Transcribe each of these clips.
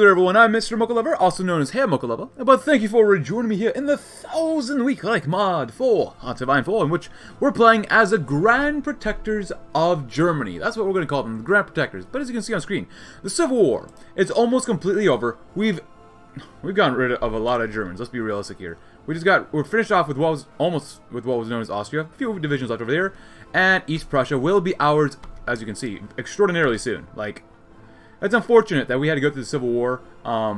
there, everyone. I'm MrMochalover, also known as HerMochalover, but thank you for joining me here in the Thousand Week Reich mod for Hearts of Iron IV, in which we're playing as the Grand Protectors of Germany. That's what we're going to call them, the Grand Protectors. But as you can see on screen, the Civil War, it's almost completely over. We've gotten rid of a lot of Germans. Let's be realistic here. We're finished off with what was known as Austria. A few divisions left over there, and East Prussia will be ours, as you can see, extraordinarily soon. Like, it's unfortunate that we had to go through the Civil War to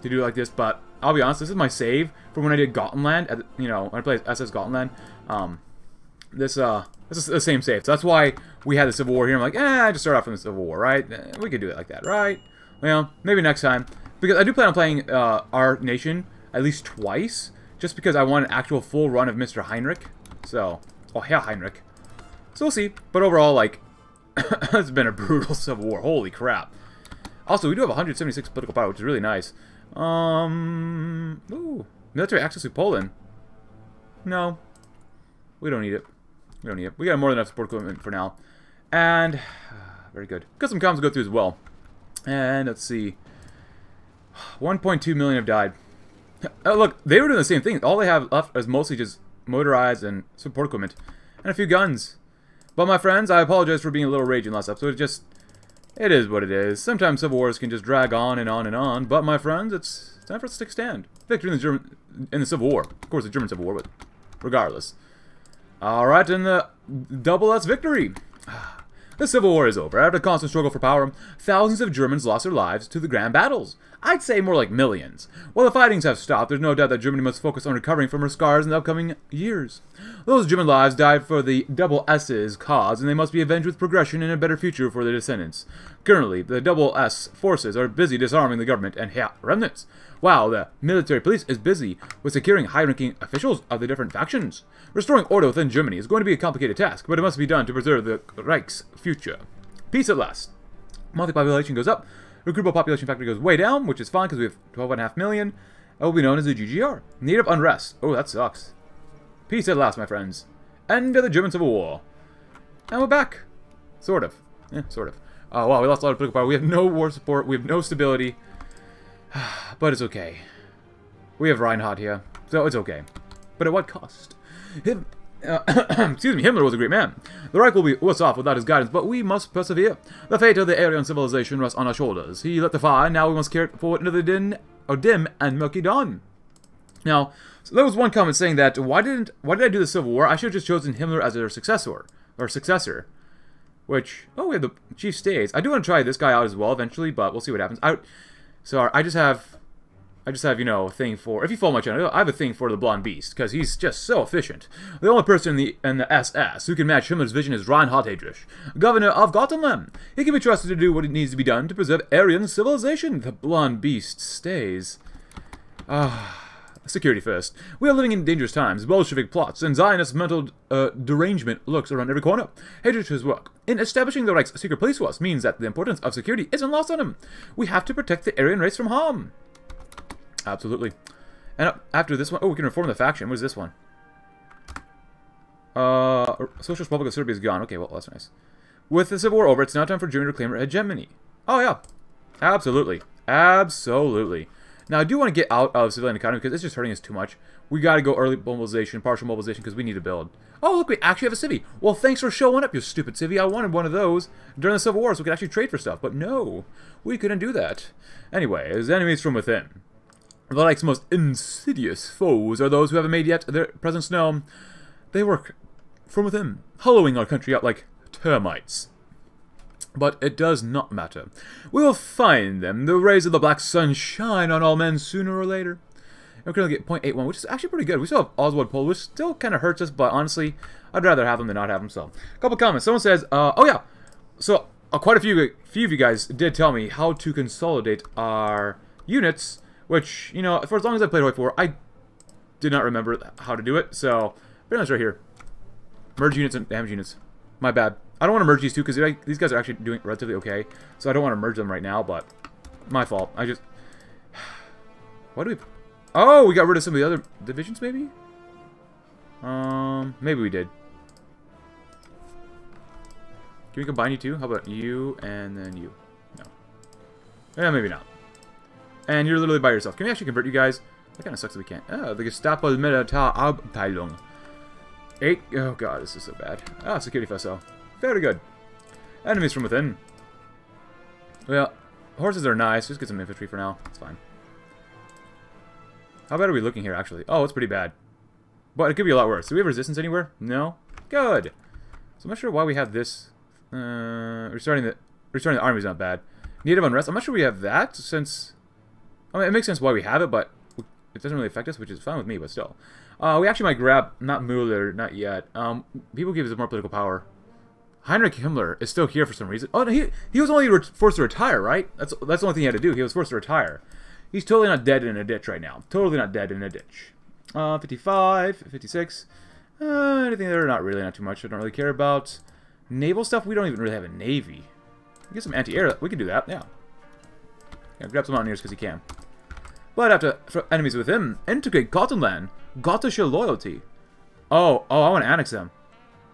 do it like this, but I'll be honest, this is my save from when I did Gauntland. You know, when I played SS Gauntland, this is the same save. So that's why we had the Civil War here. I'm like, I just start off from the Civil War, right? We could do it like that, right? Well, maybe next time, because I do plan on playing our nation at least twice, just because I want an actual full run of Mr. Heinrich. So, oh yeah, Heinrich. So we'll see. But overall, like, it's been a brutal Civil War. Holy crap. Also, we do have 176 political power, which is really nice. Ooh, military access to Poland. No, we don't need it. We don't need it. We got more than enough support equipment for now. And very good. Got some comms to go through as well. And let's see. 1.2 million have died. Oh, look, they were doing the same thing. All they have left is mostly just motorized and support equipment, and a few guns. But my friends, I apologize for being a little raging last episode. It is what it is. Sometimes civil wars can just drag on and on and on, but my friends, it's time for us to take a stand. Victory in the Civil War. Of course, the German Civil War, but regardless. Alright, and the double S victory. The Civil War is over. After a constant struggle for power, thousands of Germans lost their lives to the grand battles. I'd say more like millions. While the fightings have stopped, there's no doubt that Germany must focus on recovering from her scars in the upcoming years. Those German lives died for the double S's cause, and they must be avenged with progression and a better future for their descendants. Currently, the double S forces are busy disarming the government and remnants, while the military police is busy with securing high-ranking officials of the different factions. Restoring order within Germany is going to be a complicated task, but it must be done to preserve the Reich's future. Peace at last. Monthly population goes up. Recruitable population factor goes way down, which is fine because we have 12.5 million. That will be known as the GGR. Native unrest. Oh, that sucks. Peace at last, my friends. End of the German Civil War. And we're back. Sort of. Yeah, sort of. Oh, wow, we lost a lot of political power. We have no war support. We have no stability. But it's okay. We have Reinhard here, so it's okay. But at what cost? Excuse me, Himmler was a great man. The Reich will be worse off without his guidance, but we must persevere. The fate of the Aryan civilization rests on our shoulders. He lit the fire, now we must carry it forward into the dim and murky dawn. Now, so there was one comment saying that, why did I do the Civil War? I should have just chosen Himmler as their successor. Which, oh, we have the chief states. I do want to try this guy out as well eventually, but we'll see what happens. So I just have, you know, a thing for, if you follow my channel, I have a thing for the Blonde Beast, because he's just so efficient. The only person in the SS who can match Himmler's vision is Reinhard Heydrich, governor of Gauntland. He can be trusted to do what needs to be done to preserve Aryan civilization. The Blonde Beast stays. Security first. We are living in dangerous times. Bolshevik plots and Zionist mental derangement lurks around every corner. Heydrich's work in establishing the Reich's secret police force means that the importance of security isn't lost on him. We have to protect the Aryan race from harm. Absolutely. And after this one, oh, we can reform the faction. What is this one? Socialist Republic of Serbia is gone. Okay, well, that's nice. With the Civil War over, it's now time for Germany to claim her hegemony. Oh, yeah. Absolutely. Absolutely. Now, I do want to get out of civilian economy because it's just hurting us too much. We got to go early mobilization, partial mobilization, because we need to build. Oh, look, we actually have a civvy. Well, thanks for showing up, you stupid civvy. I wanted one of those during the Civil War so we could actually trade for stuff. But no, we couldn't do that. Anyway, there's enemies from within. The Reich's most insidious foes are those who haven't made yet their presence known. They work from within, hollowing our country out like termites. But it does not matter. We will find them. The rays of the black sun shine on all men sooner or later. And we're going to get 0.81, which is actually pretty good. We still have Oswald Pohl, which still kind of hurts us, but honestly, I'd rather have him than not have him. So, a couple comments. Someone says, oh yeah, so quite a few of you guys did tell me how to consolidate our units, which, you know, for as long as I played Hoi 4, I did not remember how to do it. So, pretty much right here. Merge units and damage units. My bad. I don't want to merge these two because these guys are actually doing relatively okay. So I don't want to merge them right now, but my fault. I just... Why do we... Oh, we got rid of some of the other divisions, maybe? Maybe we did. Can we combine you two? How about you and then you? No. Yeah, maybe not. And you're literally by yourself. Can we actually convert you guys? That kind of sucks that we can't. Oh, the Gestapo-Militar-Abteilung. 8. Oh god, this is so bad. Ah, security fusel. Very good. Enemies from within. Well, horses are nice. Just get some infantry for now. It's fine. How bad are we looking here, actually? Oh, it's pretty bad. But it could be a lot worse. Do we have resistance anywhere? No? Good. So I'm not sure why we have this. Restarting the army is not bad. Native unrest. I'm not sure we have that, since... I mean, it makes sense why we have it, but it doesn't really affect us, which is fine with me, but still. We actually might grab... Not Mueller, not yet. People give us more political power. Heinrich Himmler is still here for some reason. Oh, no, he was only forced to retire, right? That's the only thing he had to do. He was forced to retire. He's totally not dead in a ditch right now. Totally not dead in a ditch. 55, 56. Anything there? Not really, not too much. I don't really care about naval stuff. We don't even really have a navy. Get some anti-air. We can do that, yeah. Yeah, grab some mountaineers because he can. But after enemies with him, integrate Gauntland. Gottische loyalty. Oh, I want to annex them.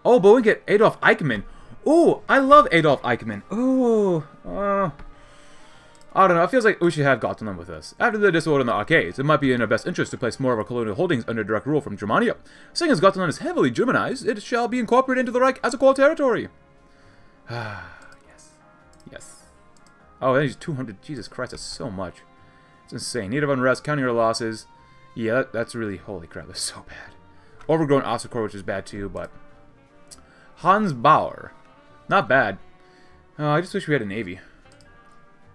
Oh, but we get Adolf Eichmann. Oh, I love Adolf Eichmann. Oh, I don't know. It feels like we should have Gotland with us. After the disorder in the arcades, it might be in our best interest to place more of our colonial holdings under direct rule from Germania. Seeing as Gotland is heavily Germanized, it shall be incorporated into the Reich as a core territory. Yes. Yes. Oh, that is 200. Jesus Christ, that's so much. It's insane. Need of unrest, counting our losses. Yeah, that's really... Holy crap, that's so bad. Overgrown officer corps, which is bad too, but... Hans Bauer. Not bad. I just wish we had a navy.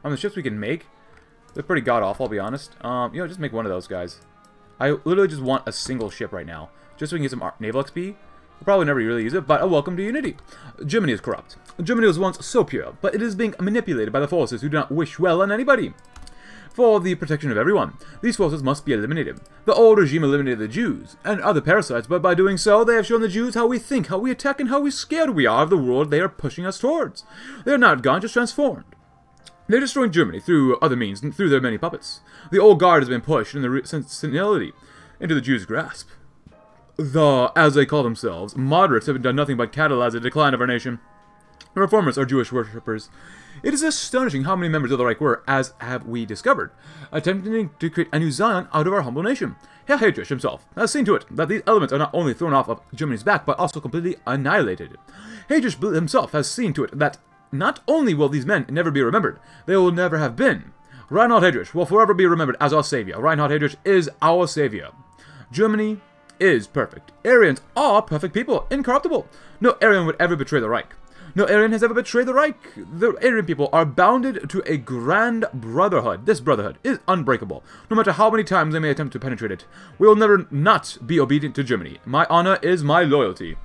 On the ships we can make, they're pretty god-awful, I'll be honest. You know, just make one of those guys. I literally just want a single ship right now. Just so we can get some naval XP. We'll probably never really use it, but a welcome to unity. Germany is corrupt. Germany was once so pure, but it is being manipulated by the forces who do not wish well on anybody. For the protection of everyone, these forces must be eliminated. The old regime eliminated the Jews and other parasites, but by doing so, they have shown the Jews how we think, how we attack, and how we scared we are of the world they are pushing us towards. They are not gone, just transformed. They're destroying Germany through other means, through their many puppets. The old guard has been pushed in the senility into the Jews' grasp. The, as they call themselves, moderates have done nothing but catalyze the decline of our nation. The reformers are Jewish worshippers. It is astonishing how many members of the Reich were, as have we discovered, attempting to create a new Zion out of our humble nation. Herr Heydrich himself has seen to it that these elements are not only thrown off of Germany's back, but also completely annihilated. Heydrich himself has seen to it that not only will these men never be remembered, they will never have been. Reinhard Heydrich will forever be remembered as our savior. Reinhard Heydrich is our savior. Germany is perfect. Aryans are perfect people, incorruptible. No Aryan would ever betray the Reich. No Aryan has ever betrayed the Reich. The Aryan people are bounded to a grand brotherhood. This brotherhood is unbreakable, no matter how many times they may attempt to penetrate it. We will never not be obedient to Germany. My honor is my loyalty.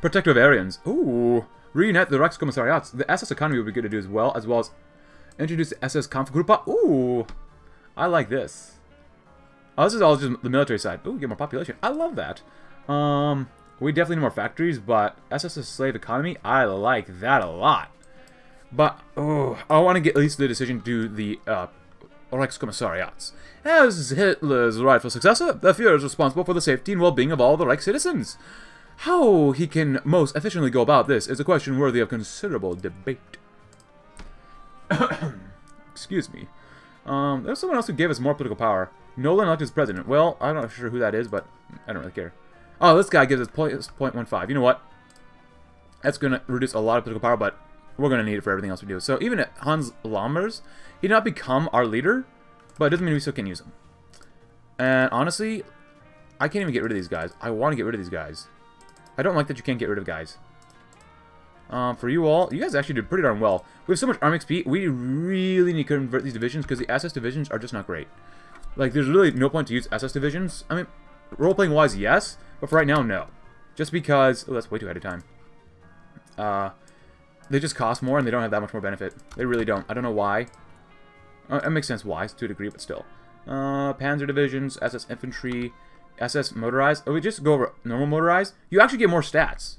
Protector of Aryans. Ooh. Reunite the Reichskommissariat. The SS economy would be good to do as well as introduce the SS Kampfgruppe. Ooh. I like this. Oh, this is all just the military side. Ooh, get more population. I love that. We definitely need more factories, but SS's slave economy, I like that a lot. But, oh, I want to get at least the decision to the Reichskommissariats. As Hitler's rightful successor, the Führer is responsible for the safety and well-being of all the Reich citizens. How he can most efficiently go about this is a question worthy of considerable debate. Excuse me. There's someone else who gave us more political power. Nolan elected as president. Well, I'm not sure who that is, but I don't really care. Oh, this guy gives us 0.15. You know what? That's going to reduce a lot of political power, but we're going to need it for everything else we do. So even at Hans Lammers, he did not become our leader, but it doesn't mean we still can't use him. And honestly, I can't even get rid of these guys. I want to get rid of these guys. I don't like that you can't get rid of guys. For you all, you guys actually did pretty darn well. We have so much army XP. We really need to convert these divisions because the SS divisions are just not great. Like, there's really no point to use SS divisions. I mean, role-playing wise, yes. But for right now, no. Just because... Oh, that's way too ahead of time. They just cost more and they don't have that much more benefit. They really don't. I don't know why. It makes sense why, to a degree, but still. Panzer divisions, SS infantry, SS motorized. Oh, we just go over normal motorized. You actually get more stats.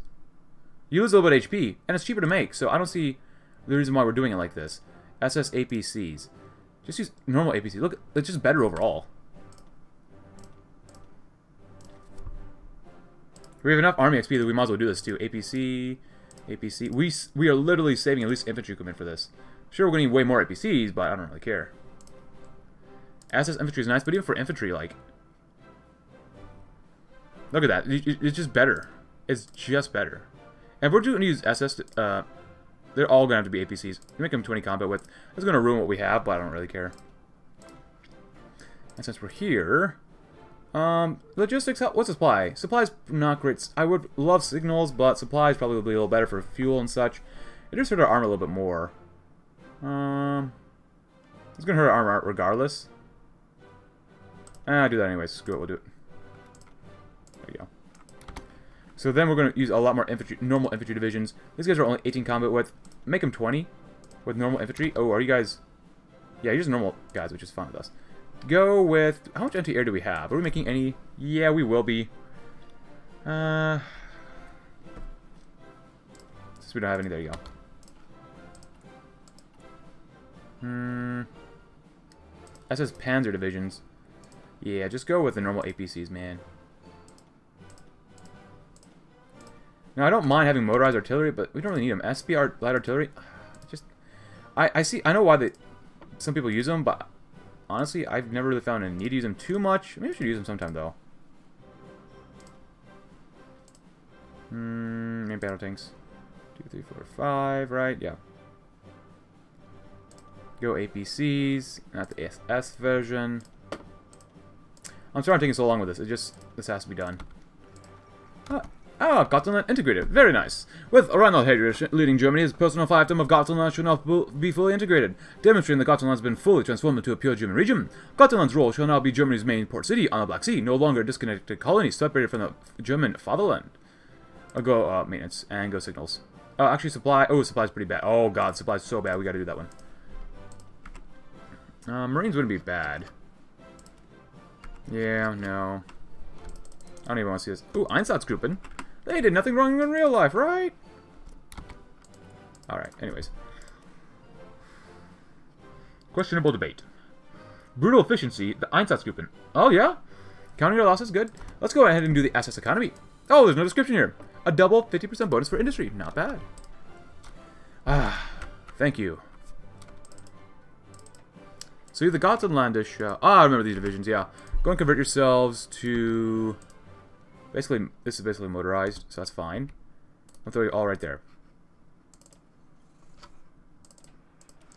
You lose a little bit of HP, and it's cheaper to make, so I don't see the reason why we're doing it like this. SS APCs. Just use normal APCs. Look, it's just better overall. We have enough army XP that we might as well do this too. APC, APC. We are literally saving at least infantry equipment for this. Sure, we're going to need way more APCs, but I don't really care. SS infantry is nice, but even for infantry, like, look at that. It's just better. It's just better. And if we're going to use SS, they're all going to have to be APCs. You make them 20 combat width. It's going to ruin what we have, but I don't really care. And since we're here, logistics, what's supply? Supply's not great. I would love signals, but supplies probably would be a little better for fuel and such. It just hurt our armor a little bit more. It's going to hurt our armor regardless. I'll do that anyway. Screw it, we'll do it. There you go. So then we're going to use a lot more infantry, normal infantry divisions. These guys are only 18 combat width. Make them 20 with normal infantry. Oh, are you guys... Yeah, you're just normal guys, which is fine with us. Go with... How much anti-air do we have? Are we making any... Yeah, we will be. Since we don't have any, there you go. SS Panzer divisions. Yeah, just go with the normal APCs, man. Now, I don't mind having motorized artillery, but we don't really need them. SPR light artillery, just... I see... I know why they... Some people use them, but... Honestly, I've never really found a need to use them too much. Maybe I should use them sometime, though. Maybe battle tanks. 2, 3, 4, 5, right? Yeah. Go APCs, not the SS version. I'm sorry I'm taking so long with this. It just, this has to be done. Gauntland integrated. Very nice. With Reinhard Heydrich leading Germany, his personal fiefdom of Gauntland should not be fully integrated, demonstrating that Gauntland has been fully transformed into a pure German region. Gauntland's role shall now be Germany's main port city on the Black Sea, no longer a disconnected colony separated from the German fatherland. I'll go maintenance and go signals. Actually, supply. Oh, supply's pretty bad. Oh, God, supply's so bad. We gotta do that one. Marines wouldn't be bad. Yeah, no. I don't even want to see this. Ooh, Einsatzgruppen. They did nothing wrong in real life, right? Alright, anyways. Questionable debate. Brutal efficiency, the Einsatzgruppen. Oh, yeah? Counting your losses, good. Let's go ahead and do the SS economy. Oh, there's no description here. A double 50% bonus for industry. Not bad. Ah, thank you. So you have the Gottenlandish... I remember these divisions, yeah. Go and convert yourselves to... Basically, this is basically motorized, so that's fine. I'll throw you all right there.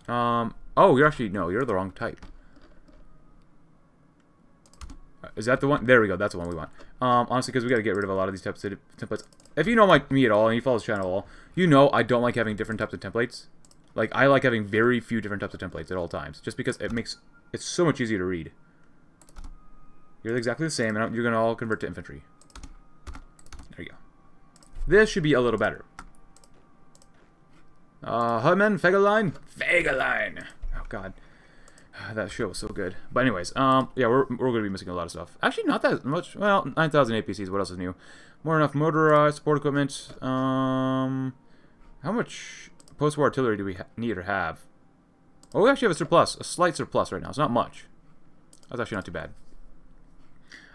Oh, you're actually... No, you're the wrong type. Is that the one? There we go, that's the one we want. Honestly, because we got to get rid of a lot of these types of templates. If you know me at all, and you follow this channel at all, you know I don't like having different types of templates. Like, I like having very few different types of templates at all times, just because it makes it so much easier to read. You're exactly the same, and you're going to all convert to infantry. There you go. This should be a little better. Hermann Fegelein? Fegelein! Oh, God. That show was so good. But anyways, yeah, we're going to be missing a lot of stuff. Actually, not that much. Well, 9,000 APCs. What else is new? More than enough motorized support equipment. How much... Post-war artillery do we need or have? Oh, we actually have a surplus. A slight surplus right now. It's not much. That's actually not too bad.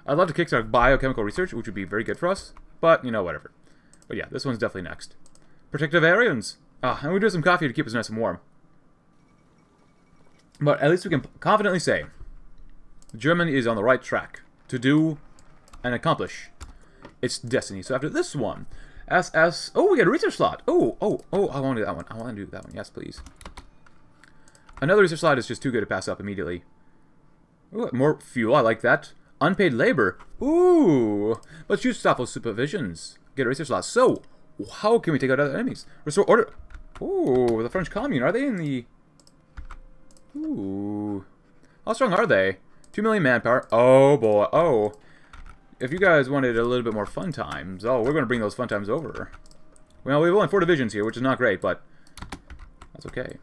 I'd love to kickstart biochemical research, which would be very good for us. But, you know, whatever. But yeah, this one's definitely next. Protective areas. And we do some coffee to keep us nice and warm. But at least we can confidently say Germany is on the right track to do and accomplish its destiny. So after this one... SS. Oh, we got a research slot. Oh, I want to do that one. I want to do that one. Yes, please. Another research slot is just too good to pass up immediately. Ooh, more fuel. I like that. Unpaid labor. Ooh. Let's use Schutzstaffel supervisions. Get a research slot. So, how can we take out other enemies? Restore order. Ooh, the French commune. Are they in the... Ooh. How strong are they? 2 million manpower. Oh, boy. Oh. If you guys wanted a little bit more fun times, oh, we're going to bring those fun times over. Well, we have only 4 divisions here, which is not great, but that's okay.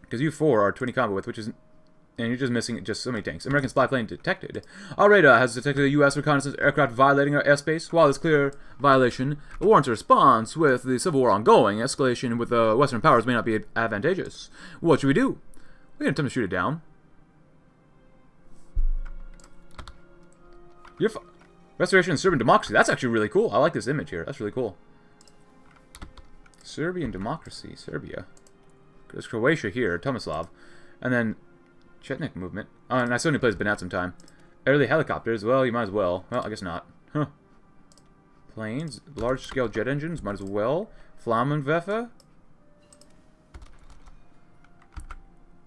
Because you 4 are 20 combat width, which is... And you're just missing just so many tanks. American spy plane detected. Our radar has detected a U.S. reconnaissance aircraft violating our airspace. While this clear violation warrants a response with the Civil War ongoing, escalation with the Western powers may not be advantageous. What should we do? We're going to attempt to shoot it down. You're fine. Restoration of Serbian democracy. That's actually really cool. I like this image here. That's really cool. Serbian democracy. Serbia. There's Croatia here. Tomislav. And then Chetnik movement. Oh, and I still need to play this been out some time. Early helicopters. Well, you might as well. Well, I guess not. Huh. Planes. Large-scale jet engines. Might as well. Flammenwerfer.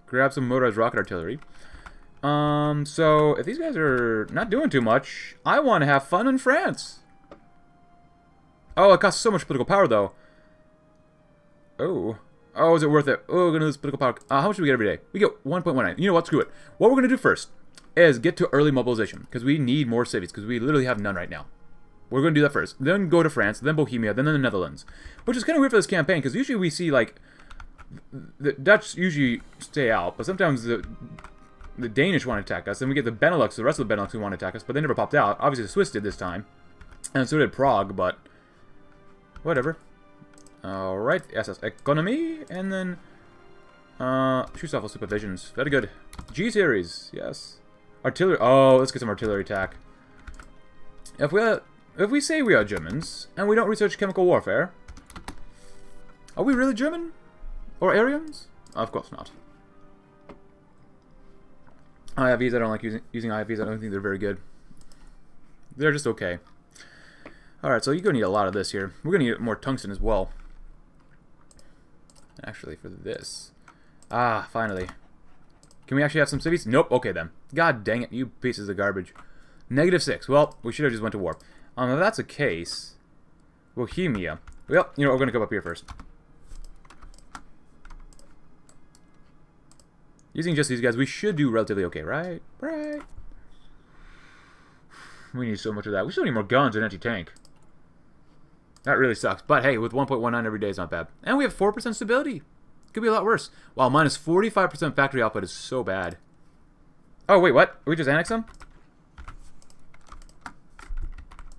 Grab some motorized rocket artillery. So, if these guys are not doing too much, I want to have fun in France. Oh, it costs so much political power, though. Oh. Oh, is it worth it? Oh, we're going to lose political power. How much do we get every day? We get 1.19. You know what? Screw it. What we're going to do first is get to early mobilization, because we need more cities, because we literally have none right now. We're going to do that first. Then go to France, then Bohemia, then the Netherlands. Which is kind of weird for this campaign, because usually we see, like... The Dutch usually stay out, but sometimes the Danish want to attack us, and we get the Benelux, the rest of the Benelux who want to attack us, but they never popped out. Obviously, the Swiss did this time, and so did Prague, but whatever. Alright, SS Economy, and then Schutzstaffel Supervisions. Very good. G-Series, yes. Artillery, oh, let's get some artillery attack. If we say we are Germans, and we don't research chemical warfare, are we really German? Or Aryans? Of course not. IFVs, I don't like using IFVs. I don't think they're very good. They're just okay. Alright, so you're going to need a lot of this here. We're going to need more tungsten as well. Actually, for this. Ah, finally. Can we actually have some civvies? Nope, okay then. God dang it, you pieces of garbage. -6. Well, we should have just went to war. If that's the case... Bohemia. Well, you know what, we're going to come up here first. Using just these guys, we should do relatively okay, right? Right. We need so much of that. We still need more guns and anti-tank. That really sucks. But hey, with 1.19 every day is not bad. And we have 4% stability. Could be a lot worse. Wow, minus 45% factory output is so bad. Oh, wait, what? We just annexed them?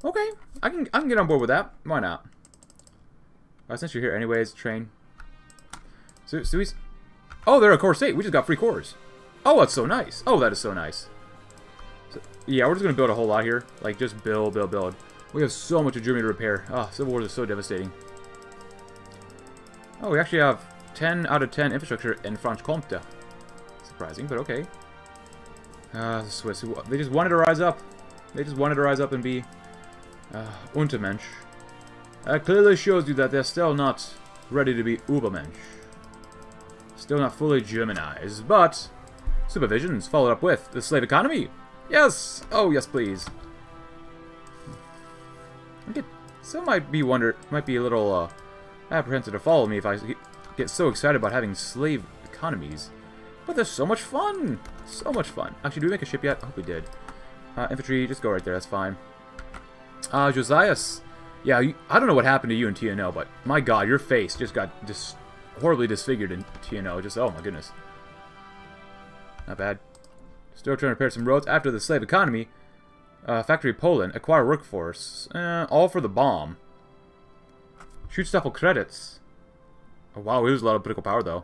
Okay. I can get on board with that. Why not? Alright, since you're here anyways, train. So we... Oh, they're a core state. We just got free cores. Oh, that's so nice. Oh, that is so nice. So, yeah, we're just going to build a whole lot here. Like, just build. We have so much of Germany to repair. Oh, civil wars is so devastating. Oh, we actually have 10 out of 10 infrastructure in Franche Comte. Surprising, but okay. The Swiss. They just wanted to rise up. They just wanted to rise up and be Untermensch. That clearly shows you that they're still not ready to be Übermensch. Still not fully Germanized, but supervisions followed up with the slave economy. Yes! Oh, yes, please. Okay. Some might be a little apprehensive to follow me if I get so excited about having slave economies, but they're so much fun, so much fun. Actually, did we make a ship yet? I hope we did. Infantry, just go right there. That's fine. Josias, yeah, I don't know what happened to you in TNO, but my God, your face just got destroyed. Horribly disfigured in TNO. Just, oh my goodness. Not bad. Still trying to repair some roads after the slave economy. Factory Poland. Acquire workforce. All for the bomb. Schutzstaffel credits. Oh, wow, we lose a lot of political power, though.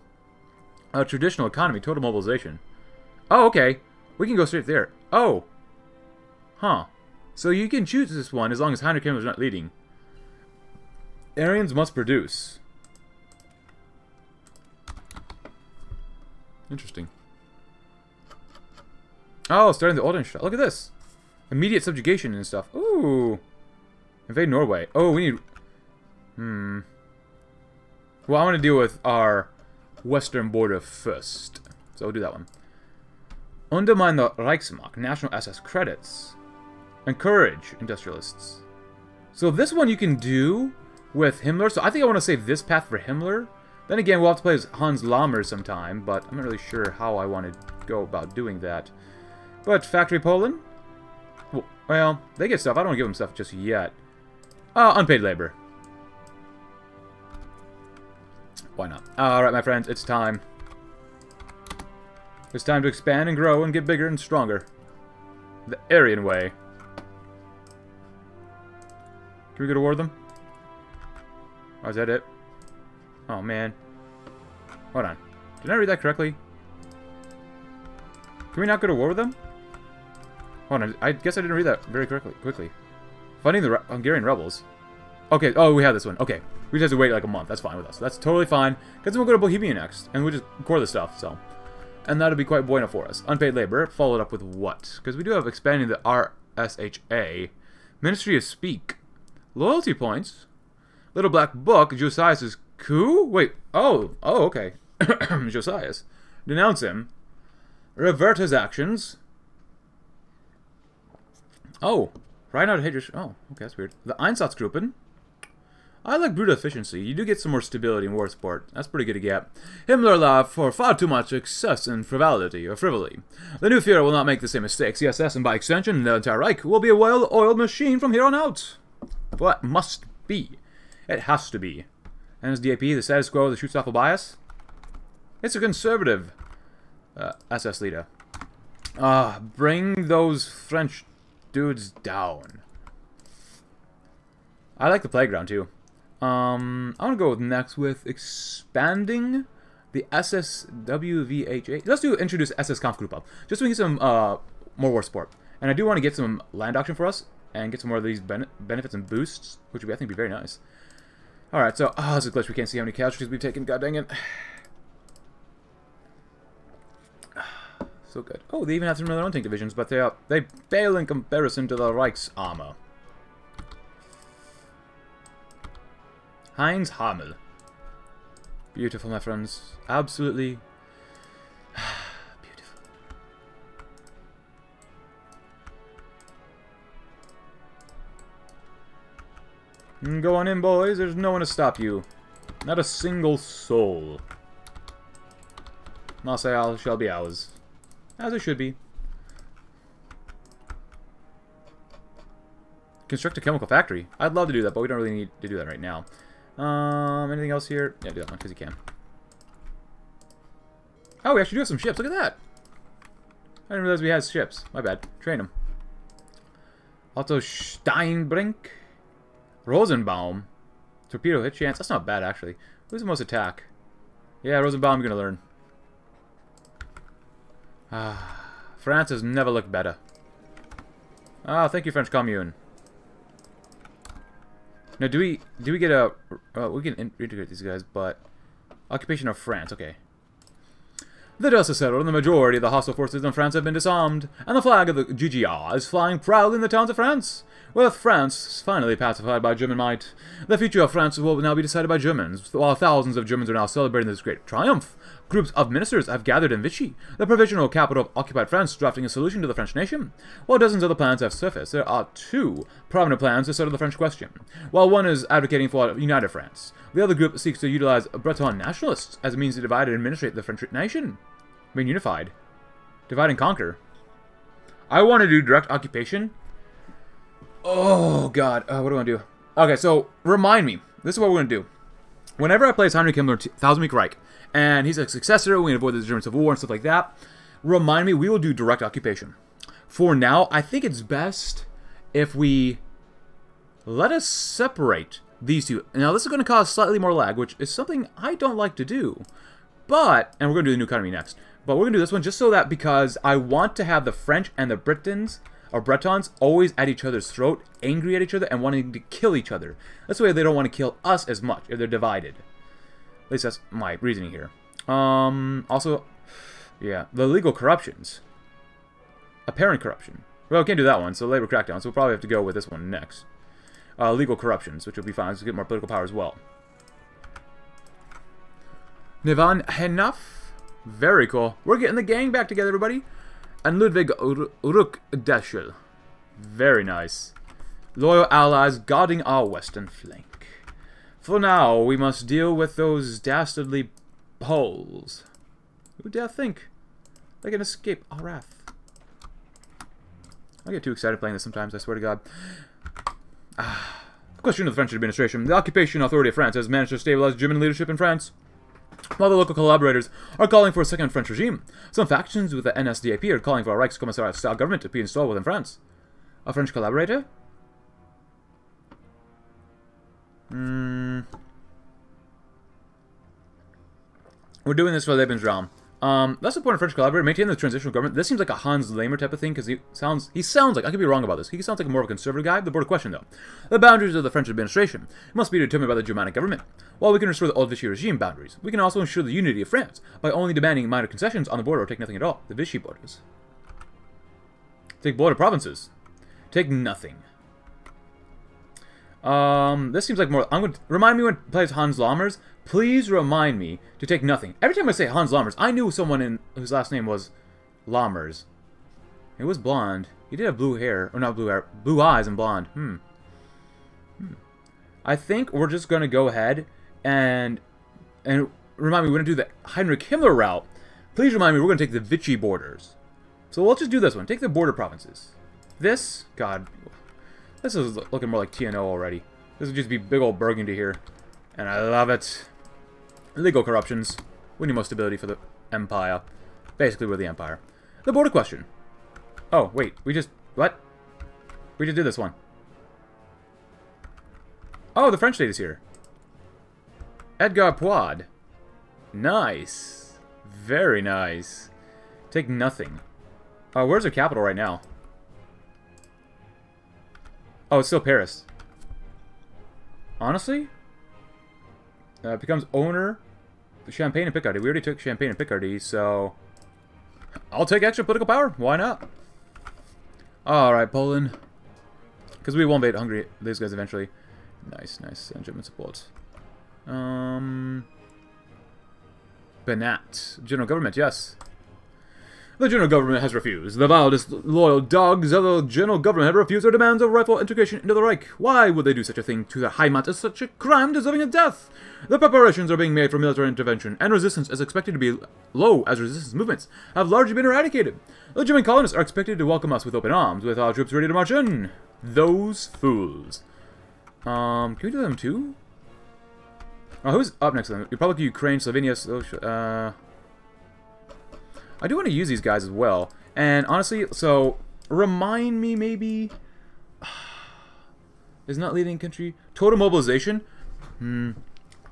Traditional economy. Total mobilization. Oh, okay. We can go straight there. Oh. Huh. So you can choose this one as long as Heinrich Himmler is not leading. Aryans must produce. Interesting. Oh, starting the Ordenstaat. Look at this. Immediate subjugation and stuff. Ooh. Invade Norway. Oh, we need... Hmm. Well, I want to deal with our western border first. So we'll do that one. Undermine the Reichsmark. National SS credits. Encourage industrialists. So this one you can do with Himmler. So I think I want to save this path for Himmler. Then again, we'll have to play as Hans Lammers sometime, but I'm not really sure how I want to go about doing that. But Factory Poland? Well, they get stuff. I don't want to give them stuff just yet. Unpaid labor. Why not? Alright, my friends, it's time. It's time to expand and grow and get bigger and stronger. The Aryan way. Can we go to war with them? Or is that it? Oh, man. Hold on. Did I read that correctly? Can we not go to war with them? Hold on. I guess I didn't read that very quickly. Funding the Hungarian rebels. Okay. Oh, we have this one. Okay. We just have to wait like a month. That's fine with us. That's totally fine. Because then we'll go to Bohemia next. And we'll just core the stuff. So, And that'll be quite bueno for us. Unpaid labor, followed up with what? Because we do have expanding the RSHA. Ministry of Speak. Loyalty points. Little Black Book. Josias' coup? Wait. Oh, okay. Josias. Denounce him. Revert his actions. Oh. Reinhard Heydrich. Oh, okay, that's weird. The Einsatzgruppen. I like brute efficiency. You do get some more stability in war support. That's pretty good to get. Himmler law for far too much excess and frivolity, or frivolity. The new Führer will not make the same mistakes. The SS and by extension, the entire Reich will be a well-oiled machine from here on out. What must be? It has to be. NSDAP, the status quo, the Schutzstaffel bias. It's a conservative SS leader. Bring those French dudes down. I like the playground too. I want to go with next with expanding the SSWVHA. Let's do introduce SS Kampfgruppe. Just so we get some more war support. And I do want to get some land auction for us and get some more of these benefits and boosts, which I think would be very nice. Alright, so, oh, this is a glitch. We can't see how many casualties we've taken. God dang it. So good. Oh, they even have some of their own tank divisions, but they fail in comparison to the Reich's armor. Heinz Hamel. Beautiful, my friends. Absolutely beautiful. Go on in, boys. There's no one to stop you. Not a single soul. Marseille shall be ours. As it should be. Construct a chemical factory. I'd love to do that, but we don't really need to do that right now. Anything else here? Yeah, do that one, because you can. Oh, we actually do have some ships. Look at that! I didn't realize we had ships. My bad. Train them. Otto Steinbrink. Rosenbaum. Torpedo hit chance. That's not bad, actually. Who's the most attack? Yeah, Rosenbaum, you're going to learn. France has never looked better. Ah, thank you, French Commune. Now, do we get a... we can integrate these guys, but... Occupation of France, okay. The dust is settled, and the majority of the hostile forces in France have been disarmed, and the flag of the GGR is flying proudly in the towns of France. With France finally pacified by German might, the future of France will now be decided by Germans, while thousands of Germans are now celebrating this great triumph. Groups of ministers have gathered in Vichy, the provisional capital of occupied France, drafting a solution to the French nation. While dozens of other plans have surfaced, there are two prominent plans to settle the French question. While one is advocating for united France, the other group seeks to utilize Breton nationalists as a means to divide and administrate the French nation. Being unified. Divide and conquer. I want to do direct occupation. Oh, God. What do I want to do? Okay, so remind me. This is what we're going to do. Whenever I play as Heinrich Himmler, Thousand Week Reich, and he's a successor, we can avoid the German Civil War and stuff like that, remind me, we will do direct occupation. For now, I think it's best if we let us separate these two. Now, this is going to cause slightly more lag, which is something I don't like to do. But, and we're going to do the new economy next, but we're going to do this one just so that because I want to have the French and the Britons, or Bretons, always at each other's throat, angry at each other, and wanting to kill each other. That's the way they don't want to kill us as much, if they're divided. At least that's my reasoning here. Also, yeah, the legal corruptions. Apparent corruption. Well, we can't do that one, so labor crackdown, so we'll probably have to go with this one next. Legal corruptions, which will be fine, so we'll get more political power as well. Nivan Henaff. Very cool. We're getting the gang back together, everybody. And Ludwig Ruck-Deschel. Very nice. Loyal allies guarding our western flank. For now, we must deal with those dastardly Poles. Who dare think they can escape our wrath? I get too excited playing this sometimes, I swear to God. Question of the French administration. The occupation authority of France has managed to stabilize German leadership in France, while the local collaborators are calling for a second French regime. Some factions with the NSDAP are calling for a Reichskommissariat-style government to be installed within France. A French collaborator? We're doing this for Lebensraum. That's the point of French collaborator, maintain the transitional government. This seems like a Hans Lammers type of thing, because he sounds like, I could be wrong about this, he sounds like more of a conservative guy. The border question, though. The boundaries of the French administration must be determined by the Germanic government. While we can restore the old Vichy regime boundaries, we can also ensure the unity of France by only demanding minor concessions on the border or take nothing at all. The Vichy borders. Take border provinces. Take nothing. This seems like more... Remind me when it plays Hans Lammers. Please remind me to take nothing. Every time I say Hans Lammers, I knew someone in whose last name was Lammers. It was blonde. He did have blue hair. Or not blue hair. Blue eyes and blonde. I think we're just going to go ahead and remind me, we're going to do the Heinrich Himmler route. Please remind me, we're going to take the Vichy borders. So we'll just do this one. Take the border provinces. This... God... This is looking more like TNO already. This would just be big old burgundy here. And I love it. Legal corruptions. We need more stability for the Empire. Basically, we're the Empire. The border question. Oh, wait. We just... What? We just did this one. Oh, the French state is here. Edgar Poid. Nice. Very nice. Take nothing. Where's their capital right now? Oh, it's still Paris. Honestly? Becomes owner of Champagne and Picardy. We already took Champagne and Picardy, so... I'll take extra political power. Why not? Alright, Poland. Because we will invade Hungary, these guys, eventually. Nice, nice. And German support. Banat. General government, yes. The general government has refused. The vile, disloyal dogs of the general government have refused our demands of rightful integration into the Reich. Why would they do such a thing to their Heimat? Is such a crime deserving of death? The preparations are being made for military intervention, and resistance is expected to be low as resistance movements have largely been eradicated. The German colonists are expected to welcome us with open arms, with our troops ready to march in. Those fools. Can we do them too? Who's up next to them? Republic of Ukraine, Slovenia, I do want to use these guys as well. And honestly, so remind me maybe is not leading country. Total mobilization.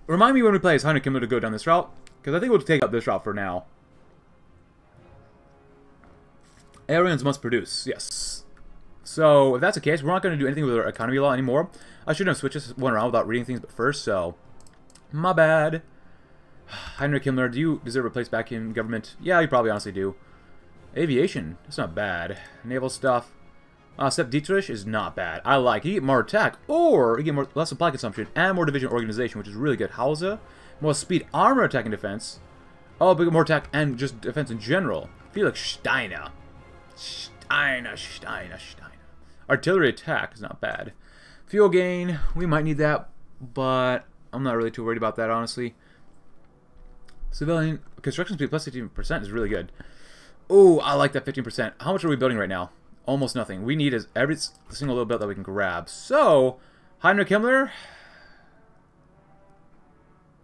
Remind me when we play as Heinrich Himmler to go down this route, because I think we'll take up this route for now. Aryans must produce. Yes. So if that's the case, we're not going to do anything with our economy law anymore. I shouldn't have switched this one around without reading things, but first, so my bad. Heinrich Himmler, do you deserve a place back in government? Yeah, you probably honestly do. Aviation, that's not bad. Naval stuff. Sepp Dietrich is not bad. I like it. You get more attack, or you get more less supply consumption, and more division organization, which is really good. Hausser, more speed, armor attack and defense. Oh, but more attack and just defense in general. Felix Steiner. Steiner. Artillery attack is not bad. Fuel gain, we might need that, but I'm not really too worried about that, honestly. Civilian construction speed plus 15% is really good. Oh, I like that 15%. How much are we building right now? Almost nothing. We need is every single little bit that we can grab. So, Heinrich Himmler.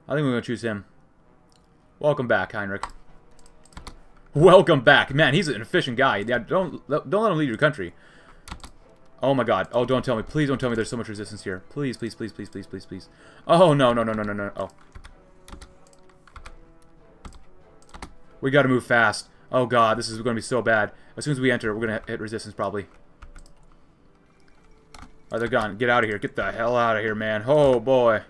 I think we're going to choose him. Welcome back, Heinrich. Welcome back. Man, he's an efficient guy. Yeah, don't let him lead your country. Oh my god. Oh, don't tell me. Please don't tell me there's so much resistance here. Please, please, please, please, please, please, please. Oh, no. Oh. We gotta move fast. Oh god, this is gonna be so bad. As soon as we enter, we're gonna hit resistance, probably. Oh, they're gone. Get out of here. Get the hell out of here, man. Oh, boy.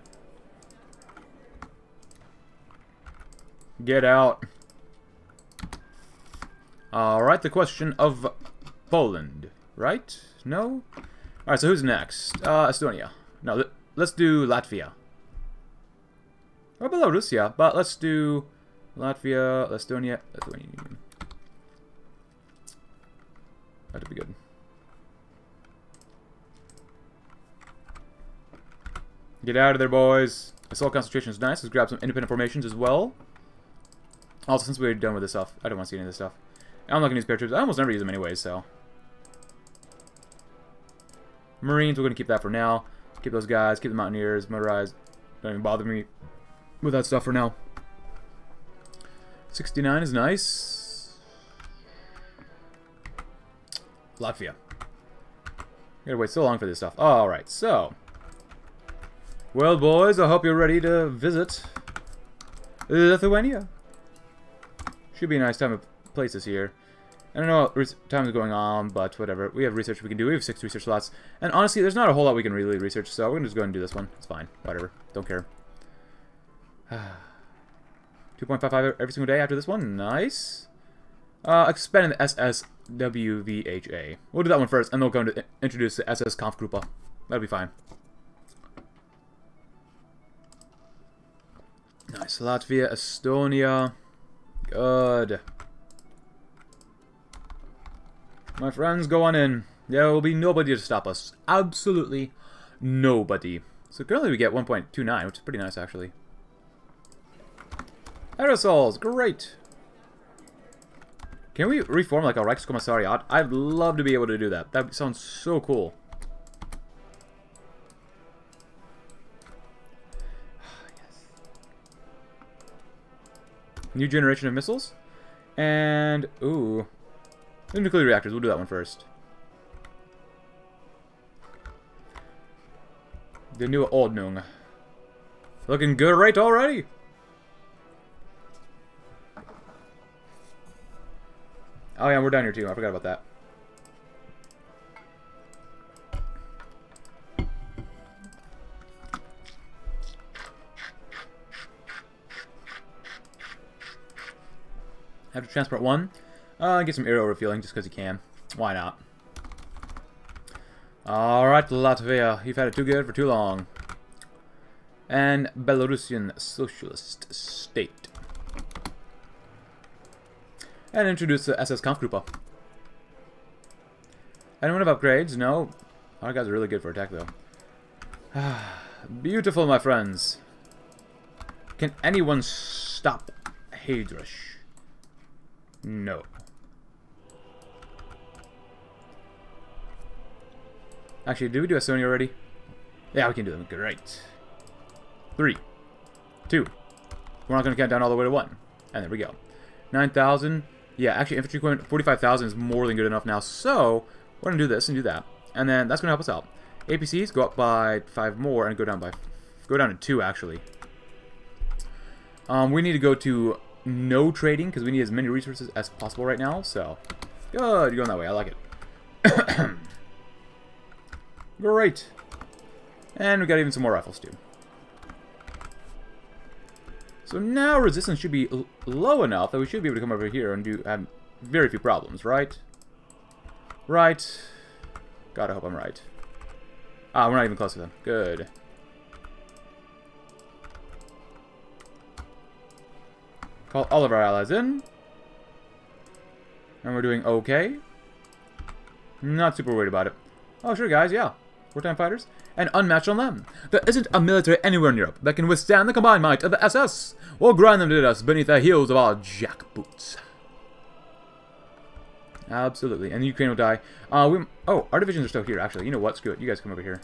Get out. Alright, the question of Poland. Right? No? Alright, so who's next? Estonia. No, let's do Latvia. Or Belarusia, but let's do... Latvia, Estonia, Lithuania. That'd be good. Get out of there, boys. Assault concentration is nice. Let's grab some independent formations as well. Also, since we're done with this stuff, I don't want to see any of this stuff. I'm not going to use paratroops. I almost never use them anyways, so. Marines, we're going to keep that for now. Keep those guys. Keep the Mountaineers. Motorized. Don't even bother me with that stuff for now. 69 is nice. Latvia. Gotta wait so long for this stuff. Alright, so. Well, boys, I hope you're ready to visit Lithuania. Should be a nice time to place this here. I don't know what time is going on, but whatever. We have research we can do. We have 6 research slots. And honestly, there's not a whole lot we can really research, so we're going to just go ahead and do this one. It's fine. Whatever. Don't care. 2.55 every single day after this one. Nice. Expanding the SSWVHA. We'll do that one first, and then we'll go and introduce the SS Kampfgruppe. That'll be fine. Nice. Latvia, Estonia. Good. My friends, go on in. There will be nobody to stop us. Absolutely nobody. So currently we get 1.29, which is pretty nice, actually. Aerosols, great. Can we reform like a Reichskommissariat? I'd love to be able to do that. That sounds so cool. New generation of missiles. And, ooh. The nuclear reactors. We'll do that one first. The new Ordnung. Looking great already! Oh yeah, we're down here too. I forgot about that. I have to transport one. Get some aero refueling just because you can. Why not? Alright, Latvia. You've had it too good for too long. And Belarusian Socialist State. And introduce the SS Kampfgruppe. Anyone have upgrades? No. Our guys are really good for attack, though. Beautiful, my friends. Can anyone stop Heydrich? No. Actually, did we do Estonia already? Yeah, we can do them. Great. 3, 2. We're not going to count down all the way to 1. And there we go. 9,000. Yeah, actually, infantry equipment, 45,000 is more than good enough now. So, we're going to do this and do that. And then that's going to help us out. APCs go up by 5 more and go down to 2, actually. We need to go to no trading because we need as many resources as possible right now. So, good. You're going that way. I like it. Great. And we got even some more rifles, too. So now resistance should be low enough that we should be able to come over here and do have very few problems, right? Right. God, I hope I'm right. Ah, we're not even close to them. Good. Call all of our allies in. And we're doing okay. Not super worried about it. Oh, sure, guys, yeah. Wartime fighters. And unmatched on them. There isn't a military anywhere in Europe that can withstand the combined might of the SS. We'll grind them to dust beneath the heels of our jackboots. Absolutely. And the Ukraine will die. Oh, our divisions are still here, actually. You know what? Screw it. You guys come over here.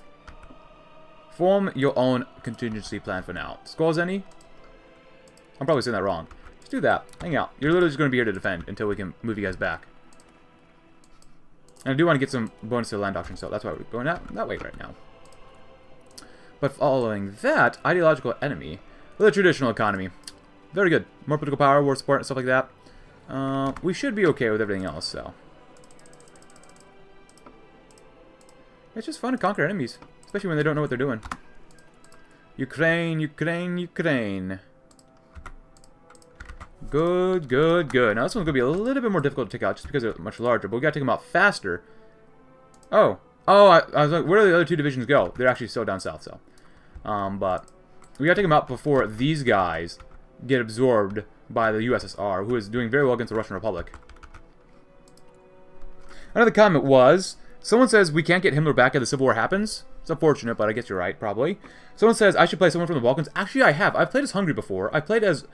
Form your own contingency plan for now. Skulls any? I'm probably saying that wrong. Let's do that. Hang out. You're literally just going to be here to defend until we can move you guys back. And I do want to get some bonus to the land doctrine, so that's why we're going that way right now. But following that, ideological enemy with a traditional economy. Very good. More political power, war support, and stuff like that. We should be okay with everything else, so. It's just fun to conquer enemies, especially when they don't know what they're doing. Ukraine, Ukraine, Ukraine. Good, good, good. Now this one's going to be a little bit more difficult to take out just because they're much larger, but we got to take them out faster. Oh. Oh, I was like, where do the other two divisions go? They're actually still down south, so. But we got to take them out before these guys get absorbed by the USSR, who is doing very well against the Russian Republic. Another comment was, someone says we can't get Himmler back if the Civil War happens. It's unfortunate, but I guess you're right, probably. Someone says I should play someone from the Balkans. Actually, I have. I've played as Hungary before. I played as...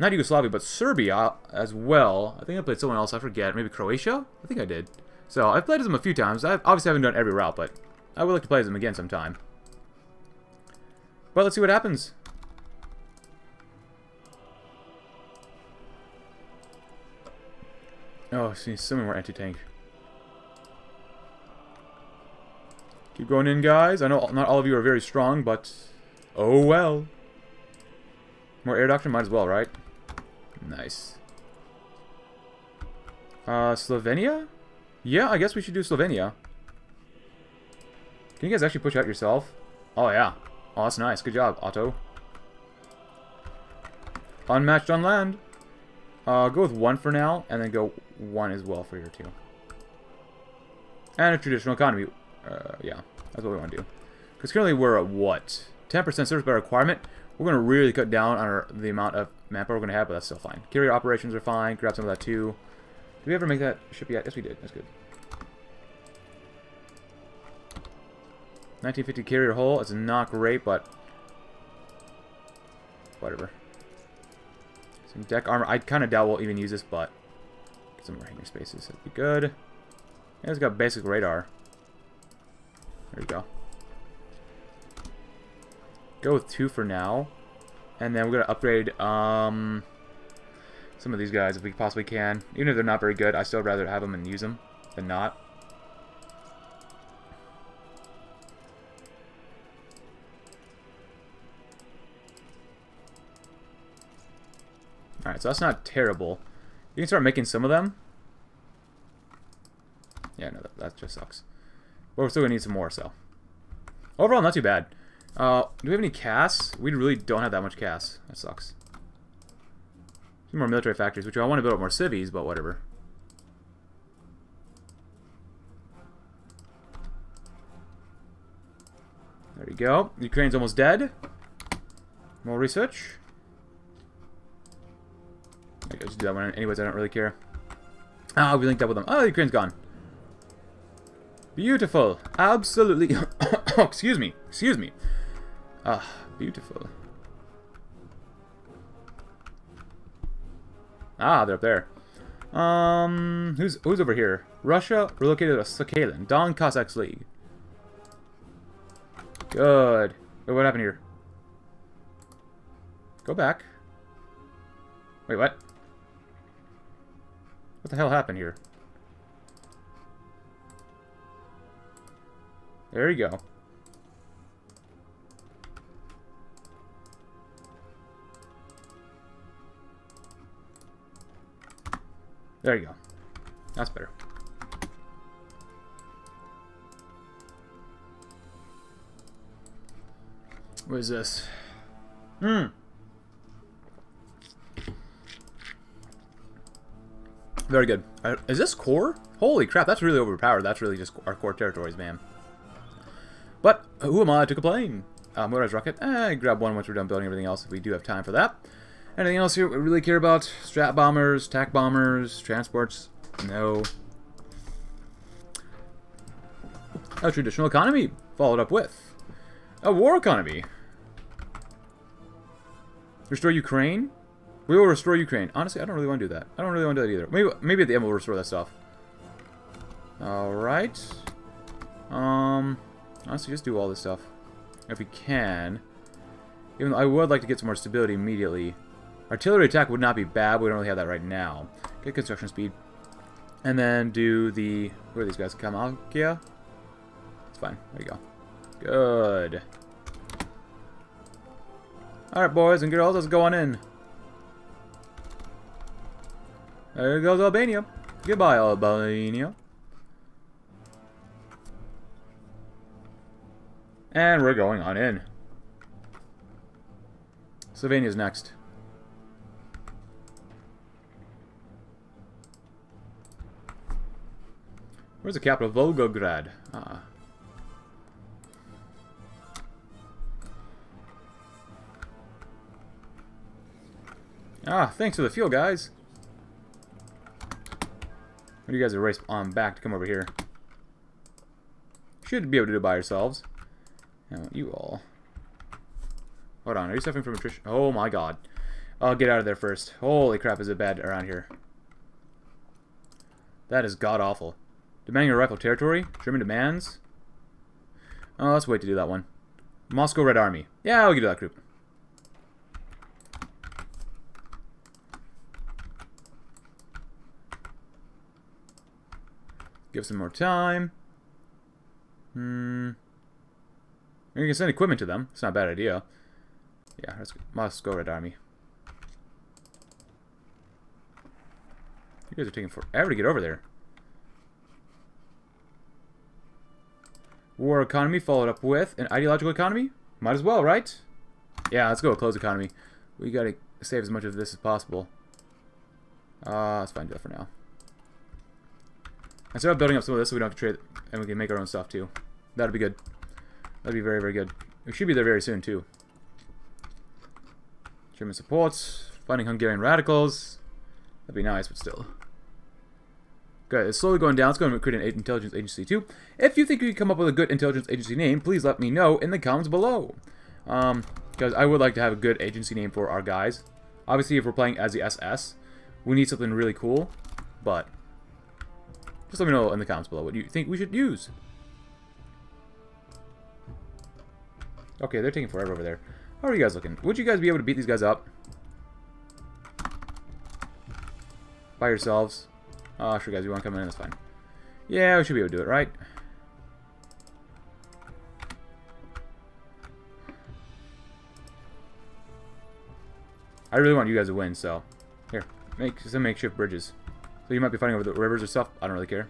not Yugoslavia, but Serbia as well. I think I played someone else. I forget. Maybe Croatia? I think I did. So I've played as them a few times. I obviously haven't done every route, but I would like to play as them again sometime. But let's see what happens. Oh, see, so many more anti-tank. Keep going in, guys. I know not all of you are very strong, but oh well. More air doctrine? Might as well, right? Nice. Slovenia? Yeah, I guess we should do Slovenia. Can you guys actually push out yourself? Oh, yeah. Oh, that's nice. Good job, Otto. Unmatched on land. Go with one for now, and then go one as well for your two. And a traditional economy. Yeah, that's what we want to do. Because currently we're at what? 10% service by requirement. We're going to really cut down on the amount of manpower we're going to have, but that's still fine. Carrier operations are fine. Grab some of that too. Did we ever make that ship yet? Yes, we did. That's good. 1950 carrier hull. It's not great, but whatever. Some deck armor. I kind of doubt we'll even use this, but get some more hangar spaces. That'd be good. And it's got basic radar. There we go. Go with two for now, and then we're gonna upgrade some of these guys if we possibly can. Even if they're not very good, I still rather have them and use them than not. Alright, so that's not terrible. You can start making some of them. Yeah, no, that just sucks. But we're still going to need some more, so. Overall, not too bad. Do we have any CAS? We really don't have that much CAS. That sucks. Some more military factories, which I want to build up more civies, but whatever. There you go. Ukraine's almost dead. More research. I just do that one anyways, I don't really care. Ah, we linked up with them. Oh, Ukraine's gone. Beautiful. Absolutely. Excuse me. Excuse me. Ah, beautiful. Ah, they're up there. Who's over here? Russia relocated to Sakhalin. Don Cossacks League. Good. Wait, what happened here? Go back. Wait, what? What the hell happened here? There you go. There you go. That's better. What is this? Hmm. Very good. Is this core? Holy crap, that's really overpowered. That's really just our core territories, man. But who am I to complain? Motorized rocket. Grab one once we're done building everything else, if we do have time for that. Anything else here we really care about? Strat bombers, tac bombers, transports? No. A traditional economy, followed up with a war economy. Restore Ukraine? We will restore Ukraine. Honestly, I don't really want to do that. I don't really want to do that either. Maybe at the end we'll restore that stuff. Alright. Honestly, just do all this stuff. If we can. Even though I would like to get some more stability immediately. Artillery attack would not be bad, but we don't really have that right now. Get construction speed. And then do the... Where are these guys? Kamakia? It's fine. There you go. Good. Alright, boys and girls. Let's go on in. There goes Albania. Goodbye, Albania. And we're going on in. Slovenia's next. Where's the capital? Volgograd. Ah. Ah, thanks for the fuel, guys. What do you guys erase on back to come over here? Should be able to do it by yourselves. Now, you all. Hold on, are you suffering from attrition? Oh my god. I'll get out of there first. Holy crap, is it bad around here? That is god awful. Demanding your rightful territory? German demands? Oh, let's wait to do that one. Moscow Red Army. Yeah, we can do that group. Give some more time. Hmm. You can send equipment to them. It's not a bad idea. Yeah, let's go. Moscow Red Army. You guys are taking forever to get over there. War economy followed up with an ideological economy? Might as well, right? Yeah, let's go with closed economy. We gotta save as much of this as possible. Let's find that for now. I started building up some of this so we don't have to trade, and we can make our own stuff too. That'd be good. That'd be very, very good. We should be there very soon too. German supports, finding Hungarian radicals. That'd be nice, but still. Good, it's slowly going down. Let's go and create an intelligence agency too. If you think you can come up with a good intelligence agency name, please let me know in the comments below. Because I would like to have a good agency name for our guys. Obviously, if we're playing as the SS, we need something really cool. But just let me know in the comments below what you think we should use. Okay, they're taking forever over there. How are you guys looking? Would you guys be able to beat these guys up? By yourselves? Oh, sure guys, you want to come in? That's fine. Yeah, we should be able to do it, right? I really want you guys to win, so... Here, make some makeshift bridges. So you might be fighting over the rivers or stuff. I don't really care.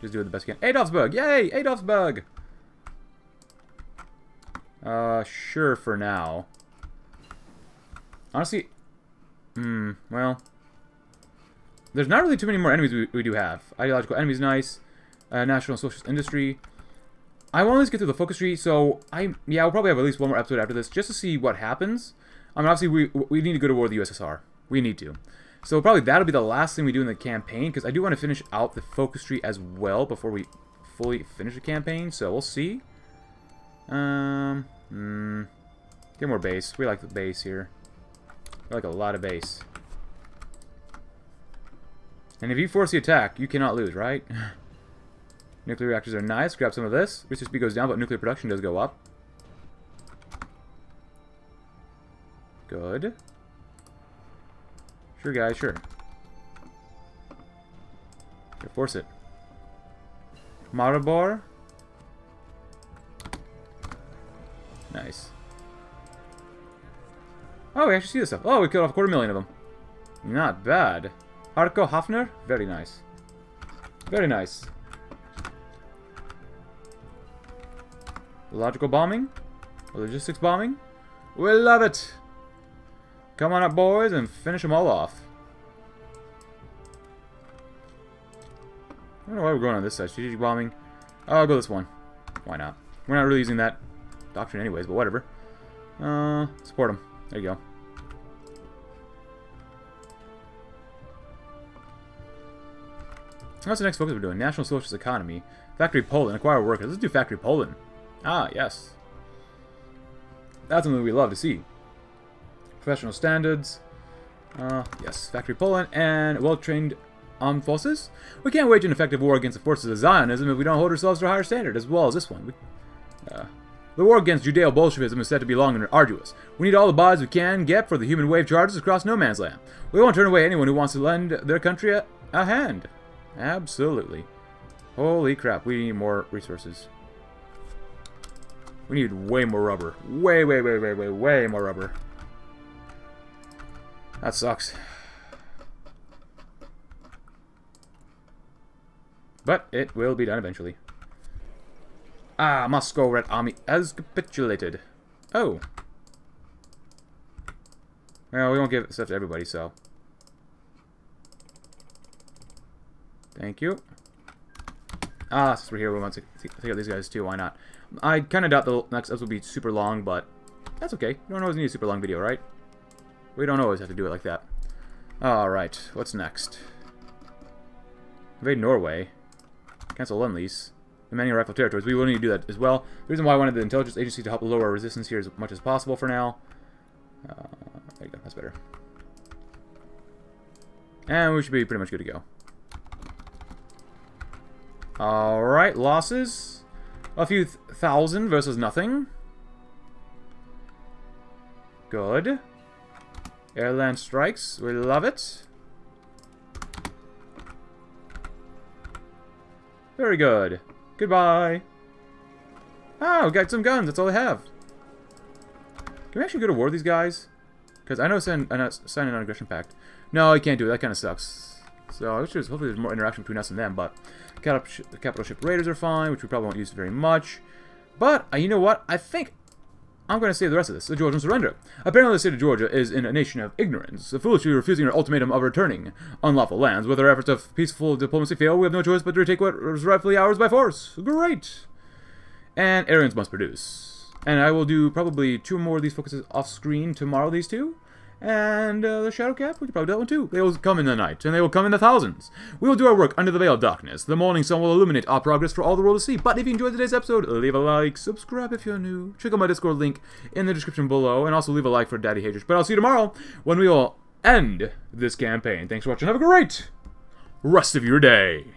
Just do it the best you can. Adolfsburg! Yay! Adolfsburg! Sure for now. Honestly... well... There's not really too many more enemies we do have. Ideological enemies, nice. National Socialist Industry. I want to at least get through the focus tree, so I'll probably have at least one more episode after this just to see what happens. I mean, obviously, we need to go to war with the USSR. We need to. So probably that'll be the last thing we do in the campaign, because I do want to finish out the focus tree as well before we fully finish the campaign, so we'll see. Get more base. We like the base here. We like a lot of base. And if you force the attack, you cannot lose, right? Nuclear reactors are nice. Grab some of this. Research speed goes down, but nuclear production does go up. Good. Sure, guys, sure. Here, force it. Maribor. Nice. Oh, we actually see this stuff. Oh, we killed off 250,000 of them. Not bad. Harko Hafner, very nice. Very nice. Logical bombing. Logistics bombing. We love it! Come on up, boys, and finish them all off. I don't know why we're going on this side. Strategic bombing. I'll go this one. Why not? We're not really using that doctrine anyways, but whatever. Support them. There you go. What's the next focus we're doing? National Socialist Economy. Factory Poland. Acquire workers. Let's do Factory Poland. Ah, yes. That's something we love to see. Professional standards. Yes. Factory Poland and well-trained armed forces. We can't wage an effective war against the forces of Zionism if we don't hold ourselves to a higher standard, as well as this one. The war against Judeo-Bolshevism is said to be long and arduous. We need all the bodies we can get for the human wave charges across no man's land. We won't turn away anyone who wants to lend their country a hand. Absolutely. Holy crap, we need more resources. We need way more rubber. Way more rubber. That sucks. But it will be done eventually. Ah, Moscow Red Army has capitulated. Oh. Well, we won't give stuff to everybody, so... Thank you. Ah, since we're here, we want to take out these guys too. Why not? I kind of doubt the next episode will be super long, but that's okay. You don't always need a super long video, right? We don't always have to do it like that. Alright, what's next? Invade Norway. Cancel Lend Lease. Demanding rifle territories. We will need to do that as well. The reason why I wanted the intelligence agency to help lower resistance here as much as possible for now. There you go. That's better. And we should be pretty much good to go. Alright, losses. A few thousand versus nothing. Good. Airland strikes. We love it. Very good. Goodbye. Ah, we got some guns. That's all they have. Can we actually go to war with these guys? Because I know sign an non-aggression pact. No, I can't do it. That kind of sucks. So this is, hopefully there's more interaction between us and them, but the capital ship raiders are fine, which we probably won't use very much. But, you know what? I think I'm going to save the rest of this. The Georgians surrender. Apparently the state of Georgia is in a nation of ignorance, foolishly refusing her ultimatum of returning unlawful lands. With our efforts of peaceful diplomacy fail, we have no choice but to retake what is rightfully ours by force. Great! And Aryans must produce. And I will do probably 2 more of these focuses off-screen tomorrow, these 2. And the Shadow Cap, we could probably do that one too. They will come in the night, and they will come in the thousands. We will do our work under the veil of darkness. The morning sun will illuminate our progress for all the world to see. But if you enjoyed today's episode, leave a like, subscribe if you're new, check out my Discord link in the description below, and also leave a like for Daddy Heydrich. But I'll see you tomorrow when we will end this campaign. Thanks for watching. Have a great rest of your day.